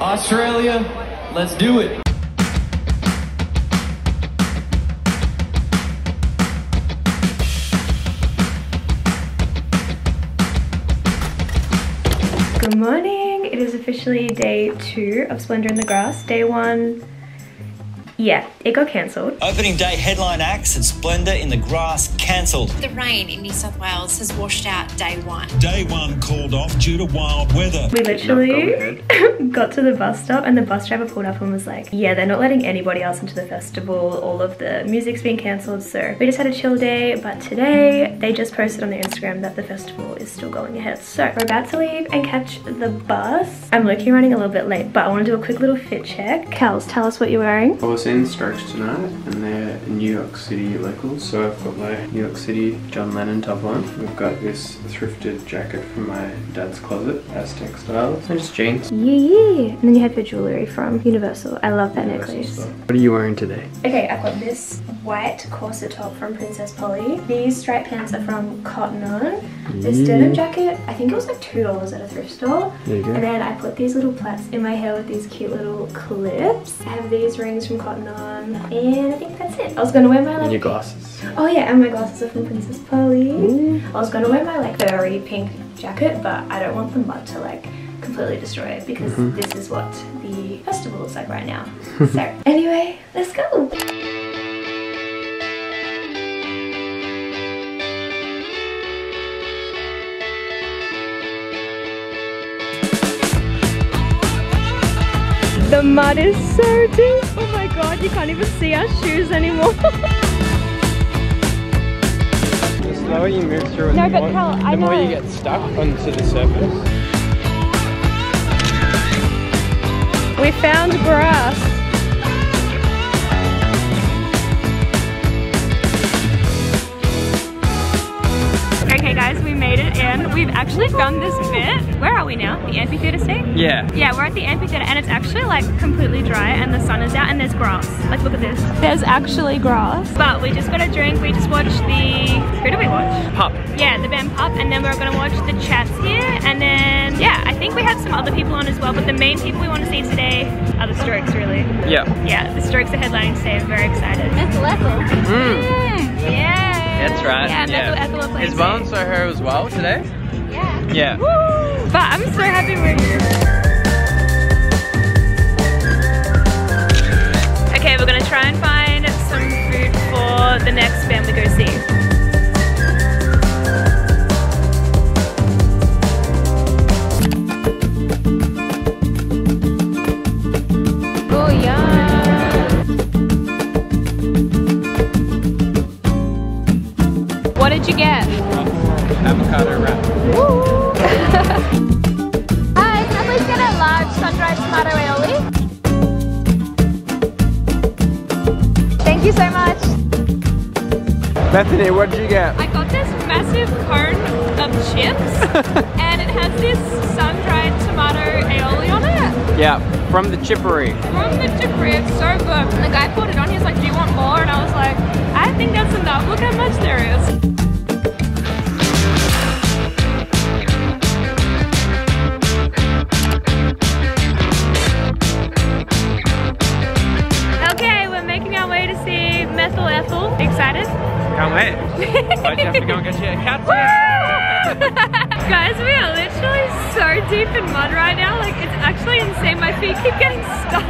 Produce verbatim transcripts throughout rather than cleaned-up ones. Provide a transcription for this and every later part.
Australia, let's do it. Good morning. It is officially day two of Splendour in the Grass. Day one, yeah, it got cancelled. Opening day headline acts at Splendour in the Grass cancelled. The rain in New South Wales has washed out day one. Day one called off due to wild weather. We literally got to the bus stop and the bus driver pulled up and was like, yeah, they're not letting anybody else into the festival. All of the music's been cancelled, so we just had a chill day. But today they just posted on their Instagram that the festival is still going ahead. So we're about to leave and catch the bus. I'm looking running a little bit late, but I want to do a quick little fit check. Kels, tell us what you're wearing. The Strokes tonight, and they're New York City locals, so I've got my New York City John Lennon top on. We've got this thrifted jacket from my dad's closet, Aztec Styles, and just jeans. Yeah, yeah. And then you have your jewellery from Universal. I love that Universal necklace. Stuff. What are you wearing today? Okay, I've got this white corset top from Princess Polly. These striped pants are from Cotton On. This yeah. denim jacket, I think it was like two dollars at a thrift store. There you go. And then I put these little plaits in my hair with these cute little clips. I have these rings from Cotton On, and I think that's it. I was gonna wear my like- And your glasses. Oh yeah, and my glasses are from Princess Polly. Ooh. I was gonna wear my like furry pink jacket, but I don't want the mud to like completely destroy it because mm-hmm. this is what the festival looks like right now. So anyway, let's go. The mud is so deep. Oh my god, you can't even see our shoes anymore. The slower you move through it, no, the, more, hell, the more you get stuck onto the surface. We found grass. Okay guys, we made it in. We've actually found this bit. Where are we now? The amphitheatre state? Yeah. Yeah, we're at the amphitheatre and it's actually like completely dry and the sun is out and there's grass. Like look at this. There's actually grass. But we just got a drink. We just watched the... Who do we watch? Pup. Yeah, the band Pup, and then we're going to watch the chats here, and then yeah, I think we have some other people on as well, but the main people we want to see today are the Strokes really. Yeah. Yeah, the Strokes are headlining today. I'm very excited. Methyl Ethel. Mm. Yeah. That's right. Yeah, yeah. Methyl Ethel is well, so her as well today. Yeah. Yeah. Woo! But I'm so happy we're here. Okay, we're gonna try and find some food for the next band we go see. What did you get? Avocado wrap. Woo! Hi, can I please get a large sun-dried tomato aioli? Thank you so much. Bethany, what did you get? I got this massive cone of chips and it has this sun-dried tomato aioli on it. Yeah, from the chippery. From the chippery, it's so good. And the guy put it on, he's like, do you want more? And I was like, I think that's enough, look how much there is. Methyl Ethel, excited? Can't wait. I just have to go and get you a cat. Guys, we are literally so deep in mud right now. Like, it's actually insane. My feet keep getting stuck.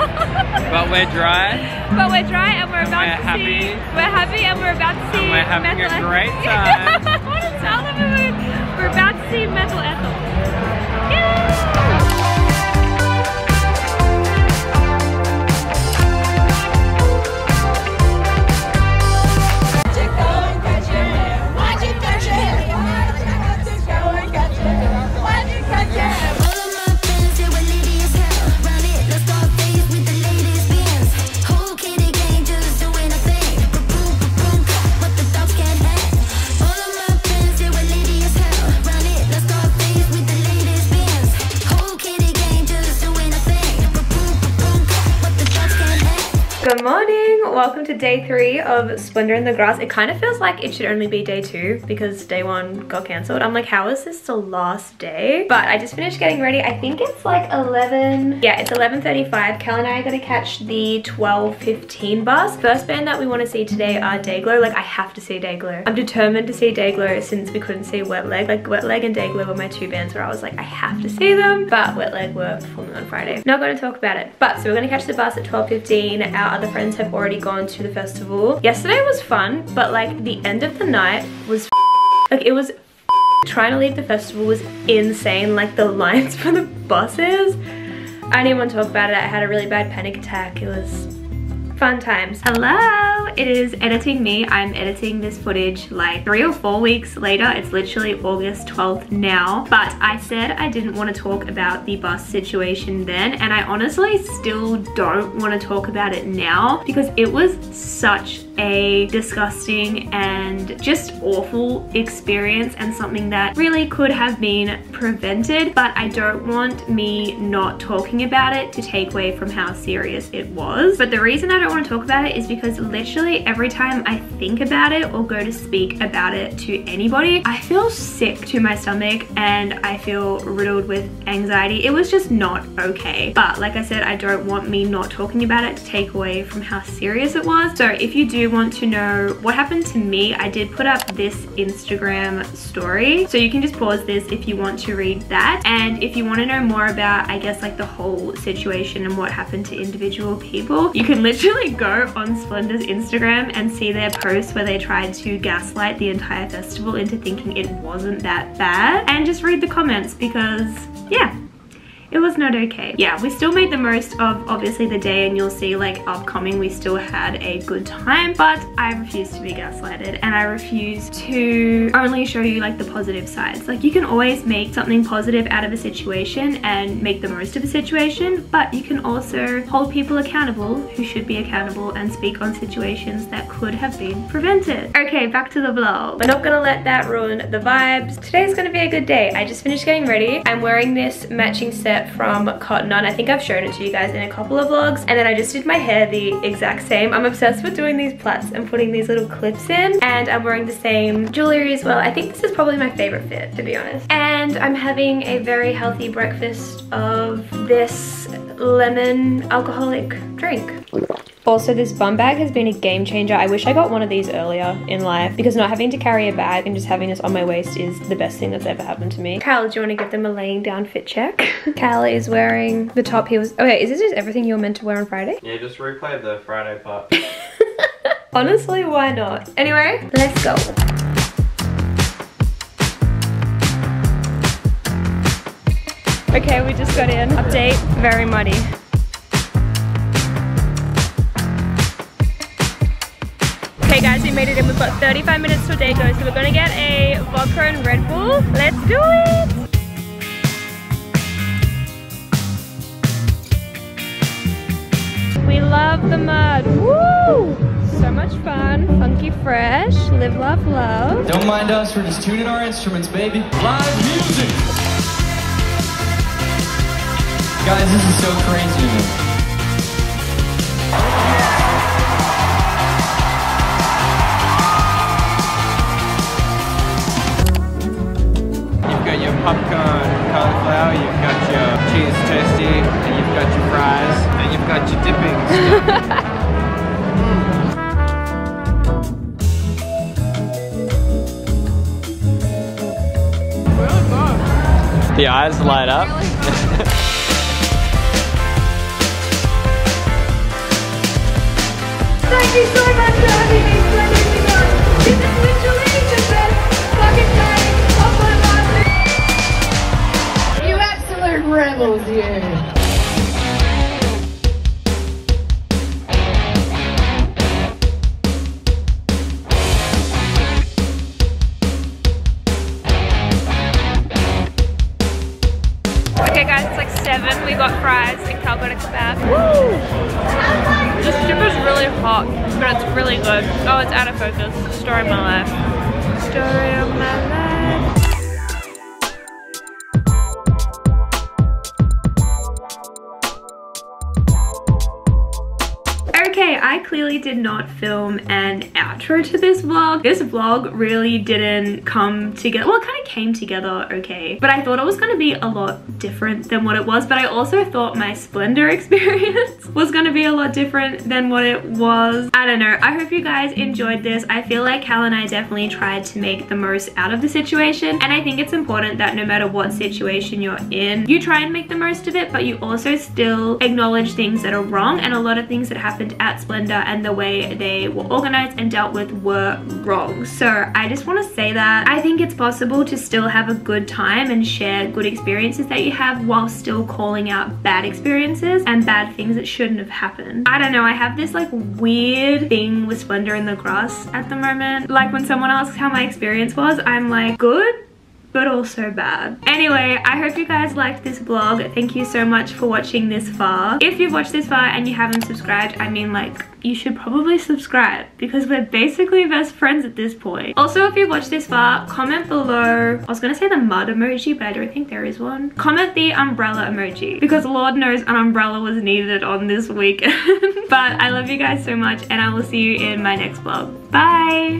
But we're dry. But we're dry and we're and about we're to happy. see. We're happy and we're about to see. And we're having Methyl a great time. I want to tell them we're about to see Methyl Ethel. Yay! Good morning! morning, welcome to day three of Splendour in the Grass. It kind of feels like it should only be day two because day one got cancelled. I'm like, how is this the last day? But I just finished getting ready. I think it's like eleven, yeah, it's eleven thirty-five. Cal and I are gonna catch the twelve fifteen bus. First band that we want to see today are Dayglow. Like, I have to see Dayglow. I'm determined to see Dayglow since we couldn't see Wet Leg. Like, Wet Leg and Dayglow were my two bands where I was like, I have to see them, but Wet Leg were performing on Friday. Not gonna talk about it. But so we're gonna catch the bus at twelve fifteen. Our other friends have already gone to the festival. Yesterday was fun, but like the end of the night was like, it was trying to leave the festival was insane. Like the lines for the buses. I didn't want to talk about it. I had a really bad panic attack. It was fun times. Hello, it is editing me. I'm editing this footage like three or four weeks later. It's literally August twelfth now. But I said I didn't want to talk about the bus situation then, and I honestly still don't want to talk about it now because it was such a disgusting and just awful experience and something that really could have been prevented. But I don't want me not talking about it to take away from how serious it was. But the reason I don't want to talk about it is because literally every time I think about it or go to speak about it to anybody, I feel sick to my stomach and I feel riddled with anxiety. It was just not okay. But like I said, I don't want me not talking about it to take away from how serious it was. So if you do want to know what happened to me, I did put up this Instagram story, so you can just pause this if you want to read that. And if you want to know more about, I guess, like the whole situation and what happened to individual people, you can literally go on Splendour's Instagram and see their post where they tried to gaslight the entire festival into thinking it wasn't that bad, and just read the comments because yeah, it was not okay. Yeah, we still made the most of obviously the day, and you'll see like upcoming we still had a good time, but I refuse to be gaslighted and I refuse to only show you like the positive sides. Like, you can always make something positive out of a situation and make the most of a situation, but you can also hold people accountable who should be accountable and speak on situations that could have been prevented. Okay, back to the vlog. We're not gonna let that ruin the vibes. Today's gonna be a good day. I just finished getting ready. I'm wearing this matching set from Cotton On. I think I've shown it to you guys in a couple of vlogs. And then I just did my hair the exact same. I'm obsessed with doing these plaits and putting these little clips in, and I'm wearing the same jewelry as well. I think this is probably my favorite fit, to be honest. And I'm having a very healthy breakfast of this lemon alcoholic drink. Also, this bum bag has been a game changer. I wish I got one of these earlier in life because not having to carry a bag and just having this on my waist is the best thing that's ever happened to me. Kyle, do you want to give them a laying down fit check? Kyle is wearing the top he was... Okay, is this just everything you were meant to wear on Friday? Yeah, just replay the Friday part. Honestly, why not? Anyway, let's go. Okay, we just got in. Update, very muddy. Okay guys, we made it in. We've got thirty-five minutes till day goes, so we're gonna get a vodka and Red Bull. Let's do it! We love the mud. Woo! So much fun. Funky fresh. Live, love, love. Don't mind us, we're just tuning our instruments, baby. Live music! Guys, this is so crazy. Popcorn, cauliflower, you've got your cheese toasty, and you've got your fries, and you've got your dippings. Really fun. The eyes light up. Thank you so much for having me. This is literally rebels, yeah. Okay guys, it's like seven. We got fries and Cal got a kebab. Woo! This dip is really hot, but it's really good. Oh, it's out of focus. Story of my life. Story of my life. Okay, I clearly did not film an outro to this vlog. This vlog really didn't come together. Well, it kind of came together okay, but I thought it was going to be a lot different than what it was, but I also thought my Splendour experience was going to be a lot different than what it was. I don't know. I hope you guys enjoyed this. I feel like Cal and I definitely tried to make the most out of the situation, and I think it's important that no matter what situation you're in, you try and make the most of it, but you also still acknowledge things that are wrong, and a lot of things that happened at Splendour and the way they were organized and dealt with were wrong. So I just want to say that I think it's possible to still have a good time and share good experiences that you have while still calling out bad experiences and bad things that shouldn't have happened. I don't know, I have this like weird thing with Splendour in the Grass at the moment. Like when someone asks how my experience was, I'm like, good, but also bad. Anyway, I hope you guys liked this vlog. Thank you so much for watching this far. If you've watched this far and you haven't subscribed, I mean, like, you should probably subscribe because we're basically best friends at this point. Also, if you've watched this far, comment below. I was gonna say the mud emoji, but I don't think there is one. Comment the umbrella emoji because Lord knows an umbrella was needed on this weekend. But I love you guys so much and I will see you in my next vlog. Bye!